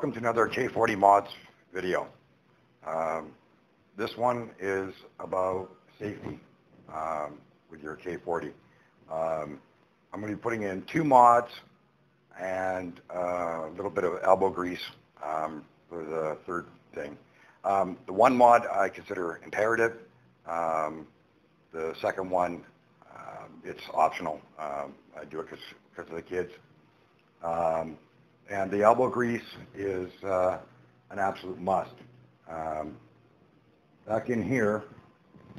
Welcome to another K40 Mods video. This one is about safety with your K40. I'm going to be putting in two mods and a little bit of elbow grease for the third thing. The one mod I consider imperative. The second one, it's optional. I do it because of the kids. And the elbow grease is an absolute must. Back in here,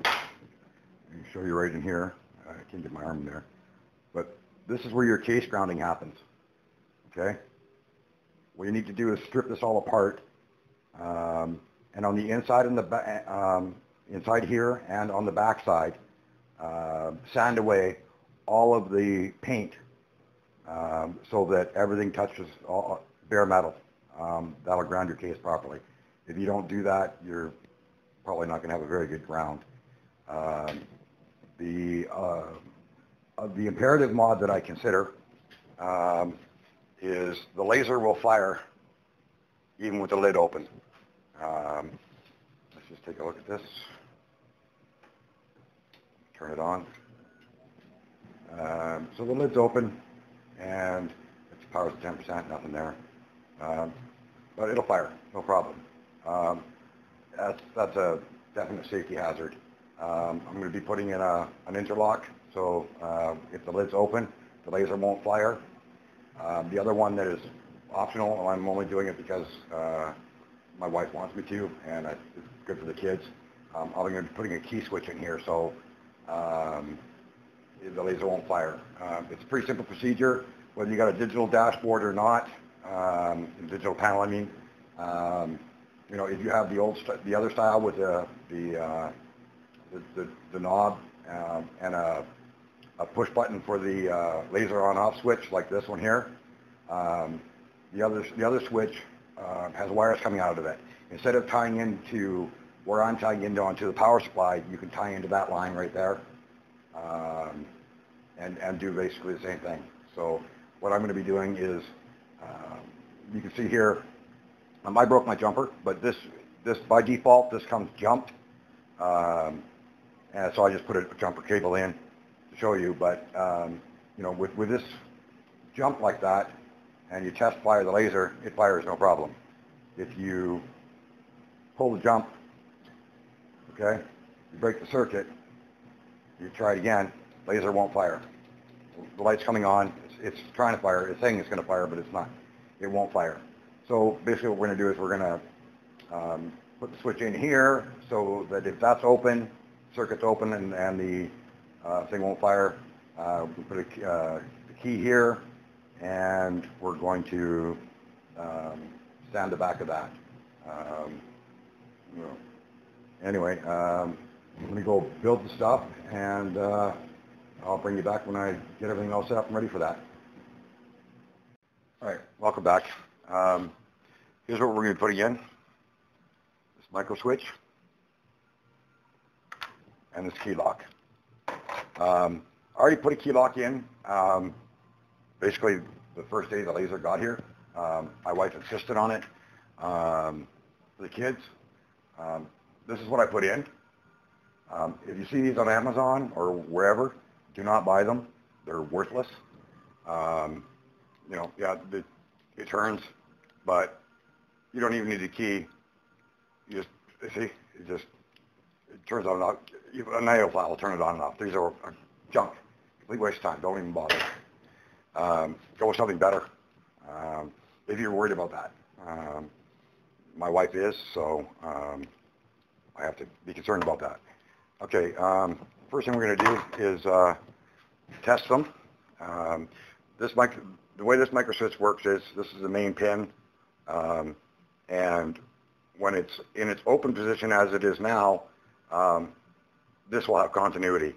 let me show you right in here. I can't get my arm in there. But this is where your case grounding happens, okay? What you need to do is strip this all apart. And on the inside and the inside here and on the back side, sand away all of the paint. So that everything touches all, bare metal. That'll ground your case properly. If you don't do that, you're probably not going to have a very good ground. The imperative mod that I consider is the laser will fire even with the lid open. Let's just take a look at this. Turn it on. So the lid's open. And it's power's 10%, nothing there. But it'll fire, no problem. That's a definite safety hazard. I'm going to be putting in an interlock, so if the lid's open, the laser won't fire. The other one that is optional, I'm only doing it because my wife wants me to, and it's good for the kids. I'm going to be putting a key switch in here, so the laser won't fire. It's a pretty simple procedure, whether you got a digital dashboard or not, digital panel I mean. You know, if you have the other style with the knob and a push button for the laser on-off switch like this one here, the other switch has wires coming out of it. Instead of tying into where I'm tying into onto the power supply, you can tie into that line right there. And do basically the same thing. So what I'm going to be doing is, you can see here, I broke my jumper, but this by default, this comes jumped, and so I just put a jumper cable in to show you. But you know, with this jump like that, and you test fire the laser, it fires no problem. If you pull the jump, okay, you break the circuit. You try it again, laser won't fire. The light's coming on, it's trying to fire, it's saying it's going to fire, but it's not. It won't fire. So basically what we're going to do is we're going to put the switch in here so that if that's open, circuit's open and the thing won't fire. We put the key here and we're going to sand the back of that. You know, anyway. I'm going to go build the stuff, and I'll bring you back when I get everything all set up and ready for that. All right, welcome back. Here's what we're going to be putting in. This micro switch and this key lock. I already put a key lock in. Basically, the first day the laser got here. My wife insisted on it for the kids. This is what I put in. If you see these on Amazon or wherever, do not buy them. They're worthless. You know, yeah, it turns, but you don't even need a key. You just, you see, it turns on and off. An IO file will turn it on and off. These are junk. Complete waste of time. Don't even bother. Go with something better if you're worried about that. My wife is, so I have to be concerned about that. Okay, first thing we're going to do is test them. The way this micro switch works is this is the main pin, and when it's in its open position as it is now, this will have continuity.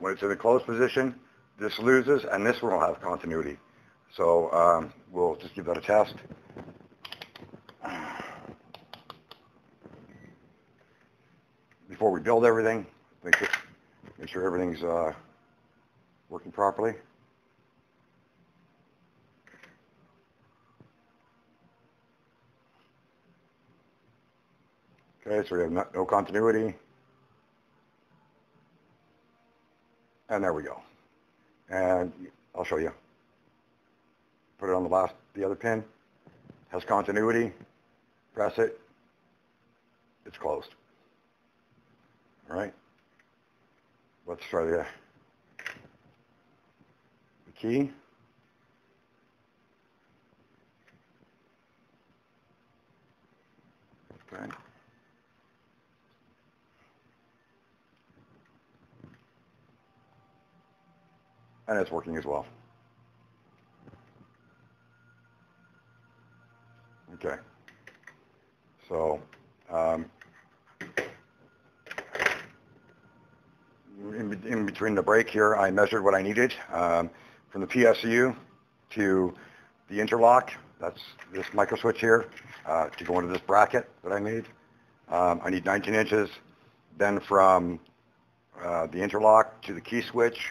When it's in the closed position, this loses, and this one will have continuity. So we'll just give that a test. Before we build everything, make sure everything's working properly. Okay, so we have no continuity. And there we go. And I'll show you. Put it on the other pin. Has continuity. Press it. It's closed. All right. Let's try the key. Okay. And it's working as well. Okay. So, in between the break here, I measured what I needed from the PSU to the interlock. That's this micro switch here to go into this bracket that I made. I need 19 inches. Then from the interlock to the key switch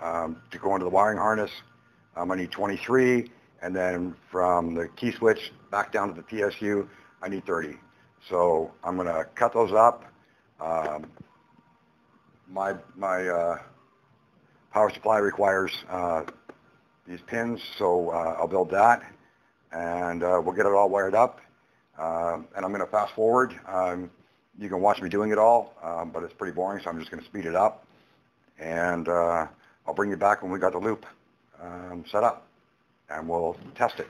to go into the wiring harness, I need 23. And then from the key switch back down to the PSU, I need 30. So I'm going to cut those up. My power supply requires these pins, so I'll build that. And we'll get it all wired up. And I'm going to fast forward. You can watch me doing it all, but it's pretty boring, so I'm just going to speed it up. And I'll bring you back when we got the loop set up, and we'll test it.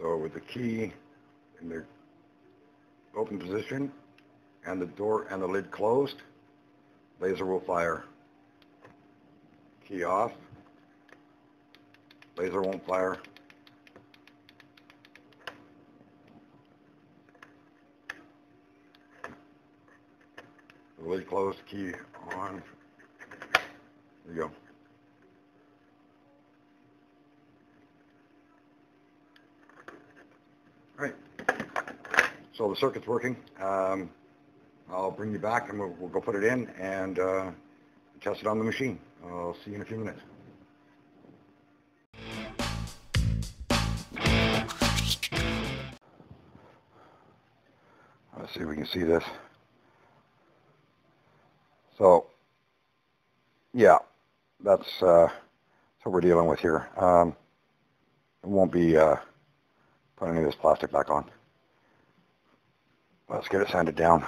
So with the key in the open position and the door and the lid closed, laser will fire. Key off, laser won't fire. really close, key on. There you go. All right, so the circuit's working. I'll bring you back and we'll go put it in and test it on the machine. I'll see you in a few minutes. Let's see if we can see this. So, yeah, that's what we're dealing with here. It won't be putting any of this plastic back on. Let's get it sanded down.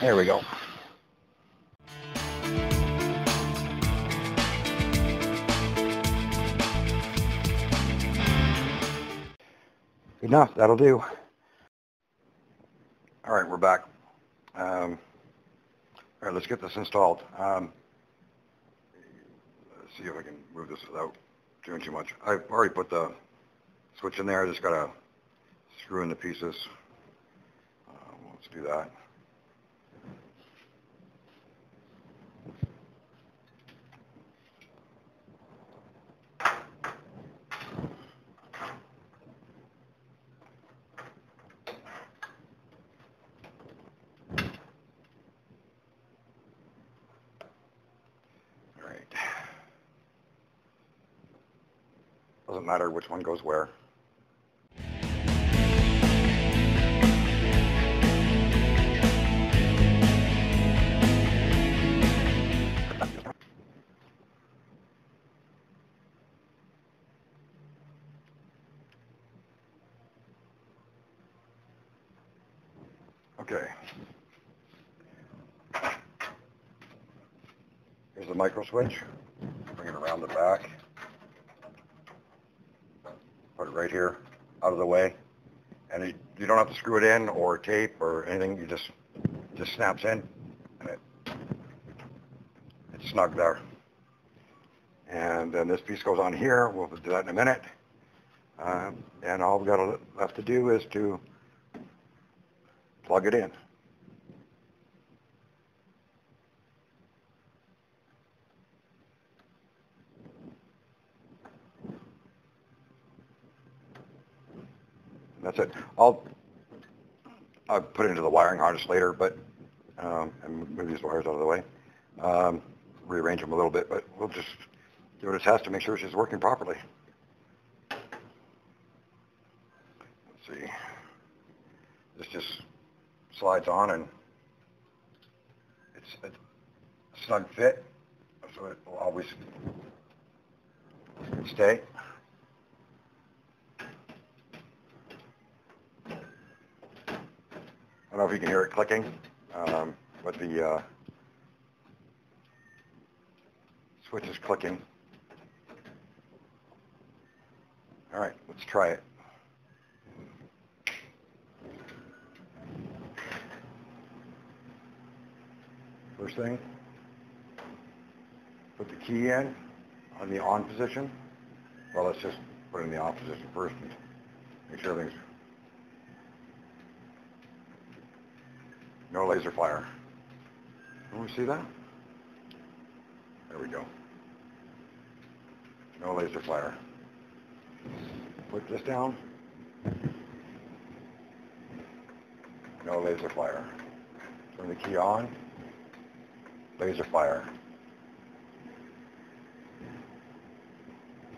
There we go. Good enough, that'll do. All right, we're back. All right, let's get this installed. Let's see if I can move this without doing too much. I've already put the switch in there. I just got to screw in the pieces. Let's do that. Doesn't matter which one goes where. Okay. Here's the micro switch. Bring it around the back. Put it right here, out of the way, and you don't have to screw it in or tape or anything. You just snaps in, and it's snug there. And then this piece goes on here. We'll do that in a minute. And all we've got left to do is to plug it in. That's it. I'll put it into the wiring harness later, but and move these wires out of the way. Rearrange them a little bit, but we'll just do a test to make sure she's working properly. Let's see. This just slides on, and it's a snug fit, so it will always stay. I don't know if you can hear it clicking, but the switch is clicking. All right, let's try it. First thing, put the key in on the on position. Well, let's just put it in the off position first and make sure everything's... No laser fire. Can we see that? There we go. No laser fire. Put this down. No laser fire. Turn the key on. Laser fire.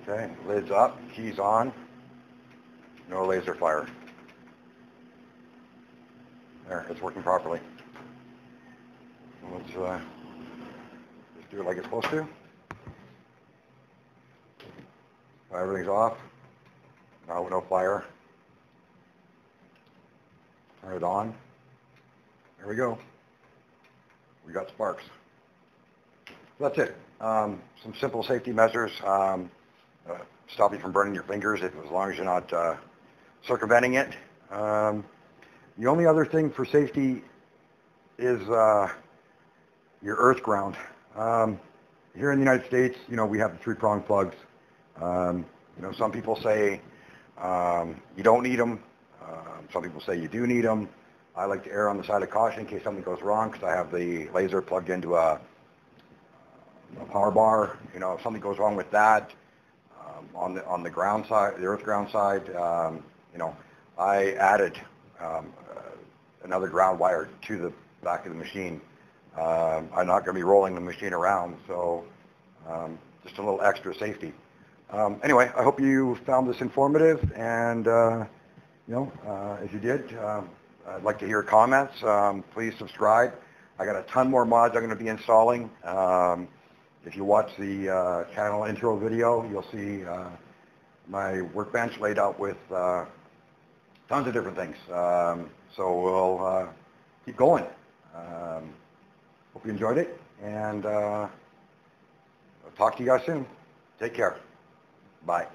Okay, lid's up, key's on. No laser fire. There, it's working properly. Let's do it like it's supposed to. Everything's off. No fire. Turn it on. There we go. We got sparks. That's it. Some simple safety measures. Stop you from burning your fingers as long as you're not circumventing it. The only other thing for safety is your earth ground. Here in the United States, you know, we have the three-prong plugs. You know, some people say you don't need them. Some people say you do need them. I like to err on the side of caution in case something goes wrong, because I have the laser plugged into a power bar. You know, if something goes wrong with that, on the ground side, the earth ground side, you know, I added another ground wire to the back of the machine. I'm not going to be rolling the machine around, so just a little extra safety. Anyway, I hope you found this informative, and you know, if you did, I'd like to hear comments. Please subscribe. I got a ton more mods I'm going to be installing. If you watch the channel intro video, you'll see my workbench laid out with tons of different things. So we'll keep going. Hope you enjoyed it, and I'll talk to you guys soon. Take care. Bye.